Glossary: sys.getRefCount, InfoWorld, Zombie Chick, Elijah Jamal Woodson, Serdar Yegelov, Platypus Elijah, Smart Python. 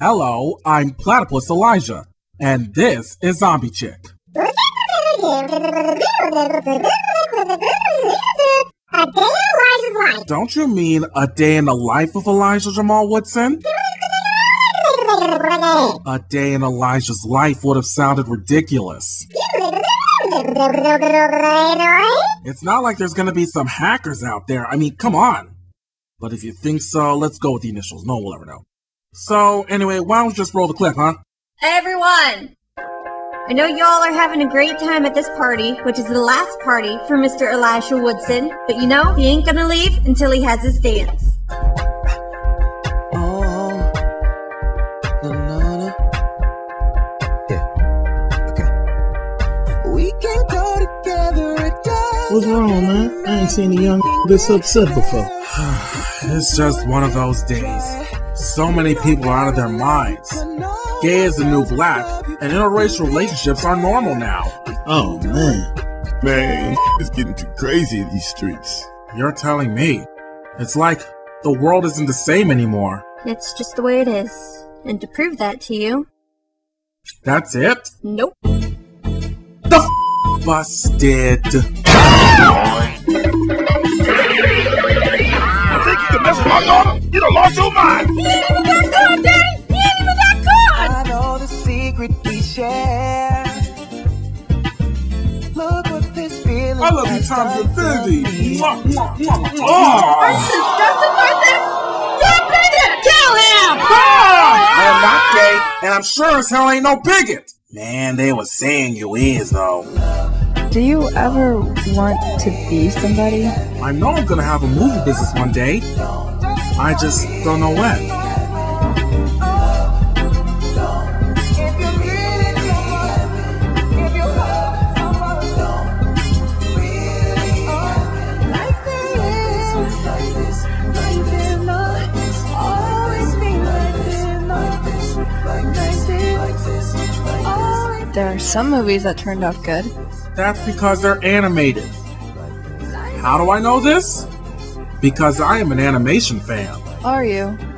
Hello, I'm Platypus Elijah, and this is Zombie Chick. A day in Elijah's life. Don't you mean a day in the life of Elijah Jamal Woodson? A day in Elijah's life would have sounded ridiculous. It's not like there's gonna be some hackers out there. I mean, come on. But if you think so, let's go with the initials. No one will ever know. So, anyway, why don't we just roll the clip, huh? Hey, everyone! I know y'all are having a great time at this party, which is the last party for Mr. Elijah Woodson, but you know, he ain't gonna leave until he has his dance. What's wrong, man? I ain't seen a young this upset before. It's just one of those days. So many people are out of their minds. Gay is the new black, and interracial relationships are normal now. Oh, man. Man, it's getting too crazy in these streets. You're telling me. It's like the world isn't the same anymore. It's just the way it is. And to prove that to you... That's it? Nope. The f*** busted. I think you can mess with my daughter? You done lost your mind! He ain't even got good, Daddy! He ain't even got good! I know the secret we share. Look what this feeling I love you times a baby! Mwah, mwah, mwah, mwah! Are you disgusted by this? You're a bigot! Kill him! Man, I'm not gay, and I'm sure as hell ain't no bigot! Man, they was saying you is, though. Do you ever want to be somebody? I know I'm gonna have a movie business one day. I just don't know when. There are some movies that turned out good. That's because they're animated. How do I know this? Because I am an animation fan. Are you?